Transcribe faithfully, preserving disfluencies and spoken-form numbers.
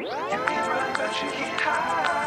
You can run, but you can't hide.